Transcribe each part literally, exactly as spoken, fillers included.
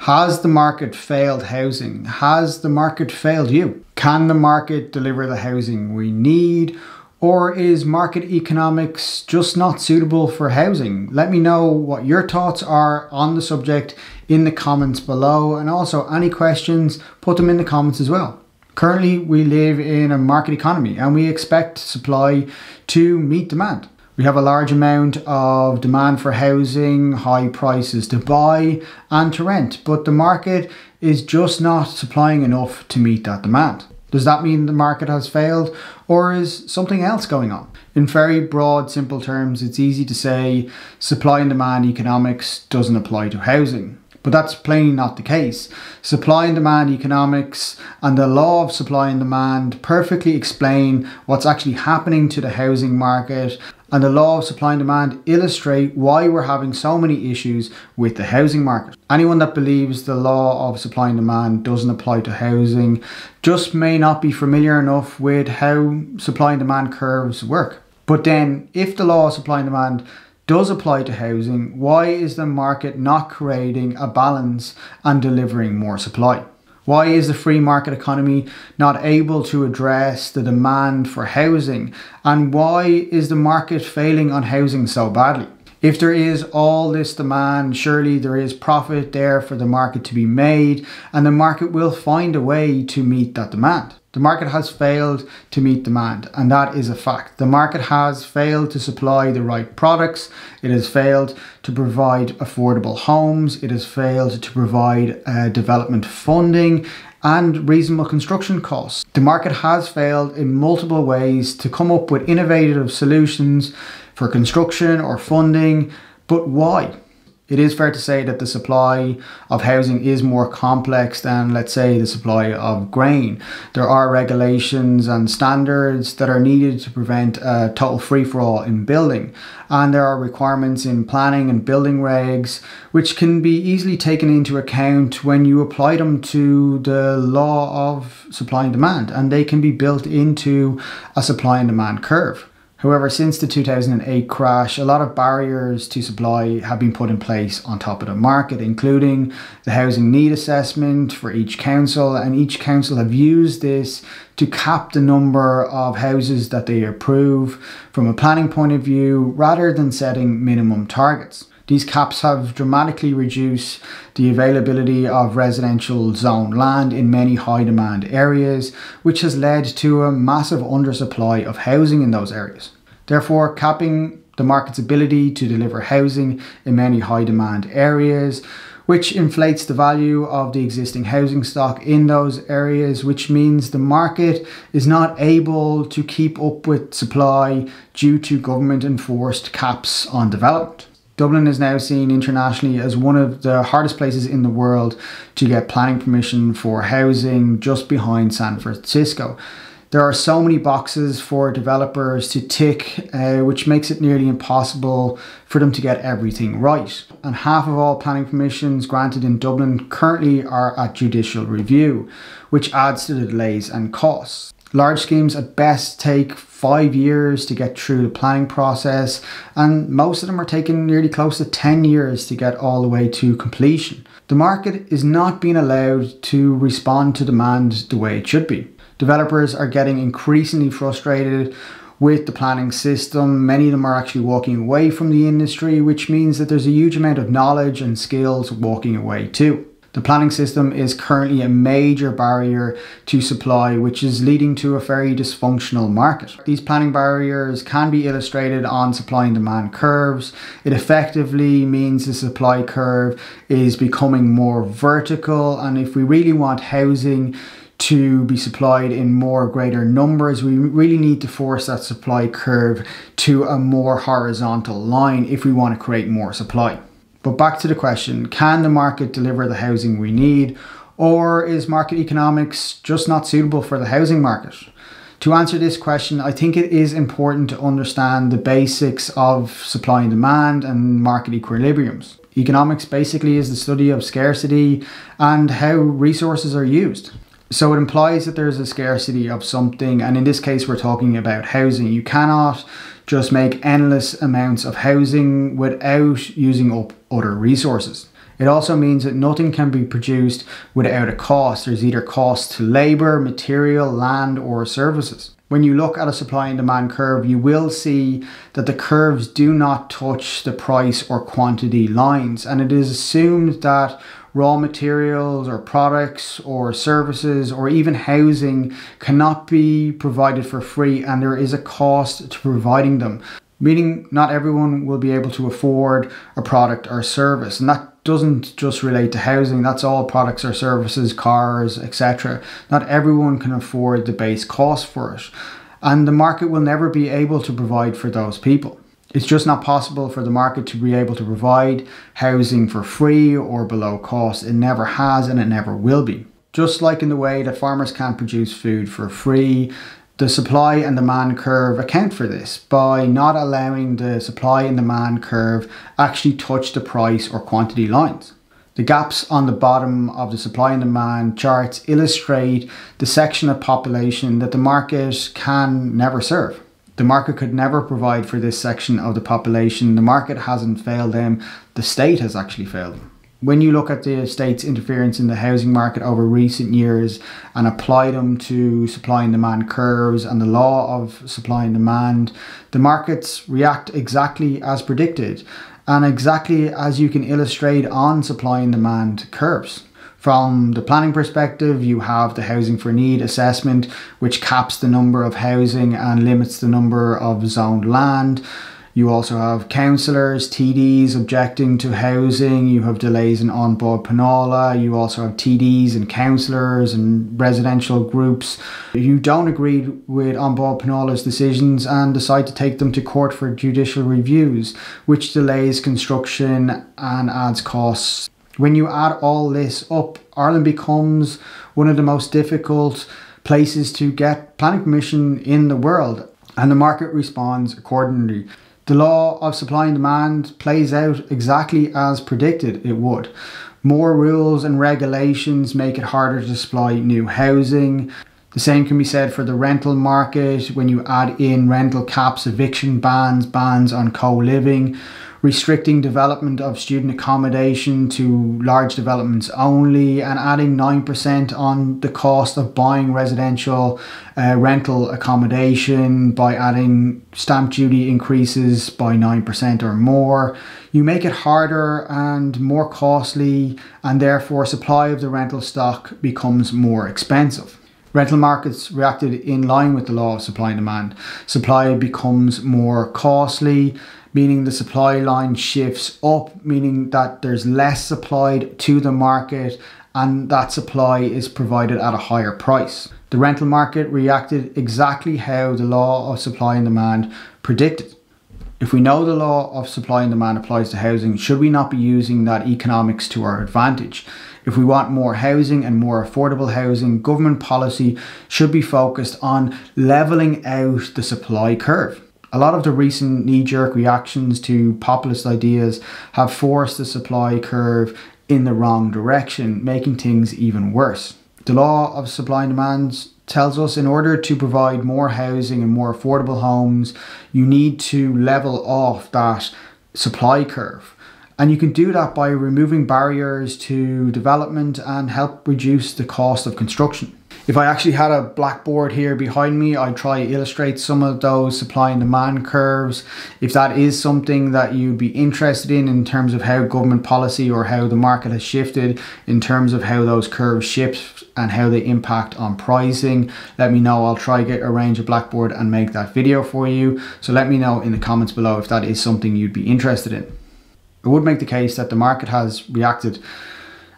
Has the market failed housing? Has the market failed you? Can the market deliver the housing we need? Or is market economics just not suitable for housing? Let me know what your thoughts are on the subject in the comments below, and also any questions, put them in the comments as well. Currently, we live in a market economy and we expect supply to meet demand. We have a large amount of demand for housing, high prices to buy and to rent, but the market is just not supplying enough to meet that demand. Does that mean the market has failed, or is something else going on? In very broad, simple terms, it's easy to say supply and demand economics doesn't apply to housing, but that's plainly not the case. Supply and demand economics and the law of supply and demand perfectly explain what's actually happening to the housing market, and the law of supply and demand illustrate why we're having so many issues with the housing market. Anyone that believes the law of supply and demand doesn't apply to housing just may not be familiar enough with how supply and demand curves work. But then, if the law of supply and demand does apply to housing, why is the market not creating a balance and delivering more supply? Why is the free market economy not able to address the demand for housing? And why is the market failing on housing so badly? If there is all this demand, surely there is profit there for the market to be made, and the market will find a way to meet that demand. The market has failed to meet demand, and that is a fact. The market has failed to supply the right products. It has failed to provide affordable homes. It has failed to provide uh, development funding and reasonable construction costs. The market has failed in multiple ways to come up with innovative solutions for construction or funding, but why? It is fair to say that the supply of housing is more complex than, let's say, the supply of grain. There are regulations and standards that are needed to prevent a total free-for-all in building. And there are requirements in planning and building regs, which can be easily taken into account when you apply them to the law of supply and demand, and they can be built into a supply and demand curve. However, since the two thousand eight crash, a lot of barriers to supply have been put in place on top of the market, including the housing need assessment for each council, and each council have used this to cap the number of houses that they approve from a planning point of view, rather than setting minimum targets. These caps have dramatically reduced the availability of residential zone land in many high demand areas, which has led to a massive undersupply of housing in those areas. Therefore, capping the market's ability to deliver housing in many high demand areas, which inflates the value of the existing housing stock in those areas, which means the market is not able to keep up with supply due to government enforced caps on development. Dublin is now seen internationally as one of the hardest places in the world to get planning permission for housing, just behind San Francisco. There are so many boxes for developers to tick, uh, which makes it nearly impossible for them to get everything right. And half of all planning permissions granted in Dublin currently are at judicial review, which adds to the delays and costs. Large schemes at best take five years to get through the planning process, and most of them are taking nearly close to ten years to get all the way to completion. The market is not being allowed to respond to demand the way it should be. Developers are getting increasingly frustrated with the planning system. Many of them are actually walking away from the industry, which means that there's a huge amount of knowledge and skills walking away too. The planning system is currently a major barrier to supply, which is leading to a very dysfunctional market. These planning barriers can be illustrated on supply and demand curves. It effectively means the supply curve is becoming more vertical, and if we really want housing to be supplied in more greater numbers, we really need to force that supply curve to a more horizontal line if we want to create more supply. But back to the question, can the market deliver the housing we need, or is market economics just not suitable for the housing market? To answer this question, I think it is important to understand the basics of supply and demand and market equilibriums. Economics basically is the study of scarcity and how resources are used. So it implies that there is a scarcity of something, and in this case we're talking about housing. You cannot just make endless amounts of housing without using up other resources. It also means that nothing can be produced without a cost. There's either cost to labor, material, land, or services. When you look at a supply and demand curve, you will see that the curves do not touch the price or quantity lines, and it is assumed that raw materials or products or services or even housing cannot be provided for free, and there is a cost to providing them, meaning not everyone will be able to afford a product or service. And that doesn't just relate to housing, that's all products or services, cars, et cetera. Not everyone can afford the base cost for it, and the market will never be able to provide for those people. It's just not possible for the market to be able to provide housing for free or below cost. It never has, and it never will be. Just like in the way that farmers can't produce food for free, the supply and demand curve account for this by not allowing the supply and demand curve actually touch the price or quantity lines. The gaps on the bottom of the supply and demand charts illustrate the section of population that the market can never serve. The market could never provide for this section of the population. The market hasn't failed them, the state has actually failed them. When you look at the state's interference in the housing market over recent years and apply them to supply and demand curves and the law of supply and demand, the markets react exactly as predicted and exactly as you can illustrate on supply and demand curves. From the planning perspective, you have the housing for need assessment, which caps the number of housing and limits the number of zoned land. You also have councillors, T Ds objecting to housing, you have delays in on-board Panola, you also have T Ds and councillors and residential groups who don't agree with on-board Panola's decisions and decide to take them to court for judicial reviews, which delays construction and adds costs. When you add all this up, Ireland becomes one of the most difficult places to get planning permission in the world, and the market responds accordingly. The law of supply and demand plays out exactly as predicted it would. More rules and regulations make it harder to supply new housing. The same can be said for the rental market when you add in rental caps, eviction bans, bans on co-living, restricting development of student accommodation to large developments only, and adding nine percent on the cost of buying residential uh, rental accommodation by adding stamp duty increases by nine percent or more. You make it harder and more costly, and therefore supply of the rental stock becomes more expensive. Rental markets reacted in line with the law of supply and demand. Supply becomes more costly, meaning the supply line shifts up, meaning that there's less supplied to the market and that supply is provided at a higher price. The rental market reacted exactly how the law of supply and demand predicted. If we know the law of supply and demand applies to housing, should we not be using that economics to our advantage? If we want more housing and more affordable housing, government policy should be focused on levelling out the supply curve. A lot of the recent knee-jerk reactions to populist ideas have forced the supply curve in the wrong direction, making things even worse. The law of supply and demand tells us in order to provide more housing and more affordable homes, you need to level off that supply curve. And you can do that by removing barriers to development and help reduce the cost of construction. If I actually had a blackboard here behind me, I'd try to illustrate some of those supply and demand curves. If that is something that you'd be interested in, in terms of how government policy or how the market has shifted, in terms of how those curves shift and how they impact on pricing, let me know. I'll try to get arrange a blackboard and make that video for you. So let me know in the comments below if that is something you'd be interested in. I would make the case that the market has reacted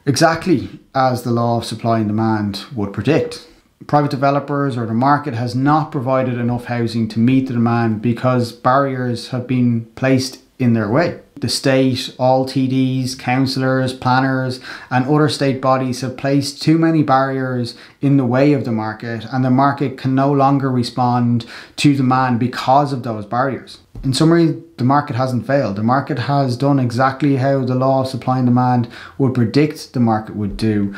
exactly as the law of supply and demand would predict. Private developers or the market has not provided enough housing to meet the demand because barriers have been placed in their way. The state, all T Ds, councillors, planners and other state bodies have placed too many barriers in the way of the market, and the market can no longer respond to demand because of those barriers. In summary, the market hasn't failed. The market has done exactly how the law of supply and demand would predict the market would do.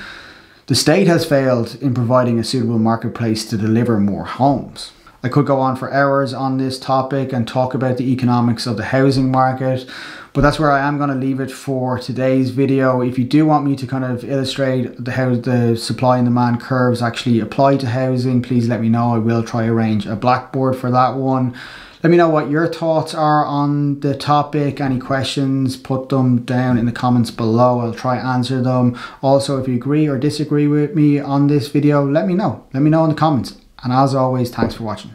The state has failed in providing a suitable marketplace to deliver more homes. I could go on for hours on this topic and talk about the economics of the housing market, But that's where I am going to leave it for today's video. If you do want me to kind of illustrate the, how the supply and demand curves actually apply to housing, please let me know. I will try to arrange a blackboard for that one. Let me know what your thoughts are on the topic. Any questions, put them down in the comments below. I'll try to answer them. Also, if you agree or disagree with me on this video, let me know. Let me know in the comments. And as always, thanks for watching.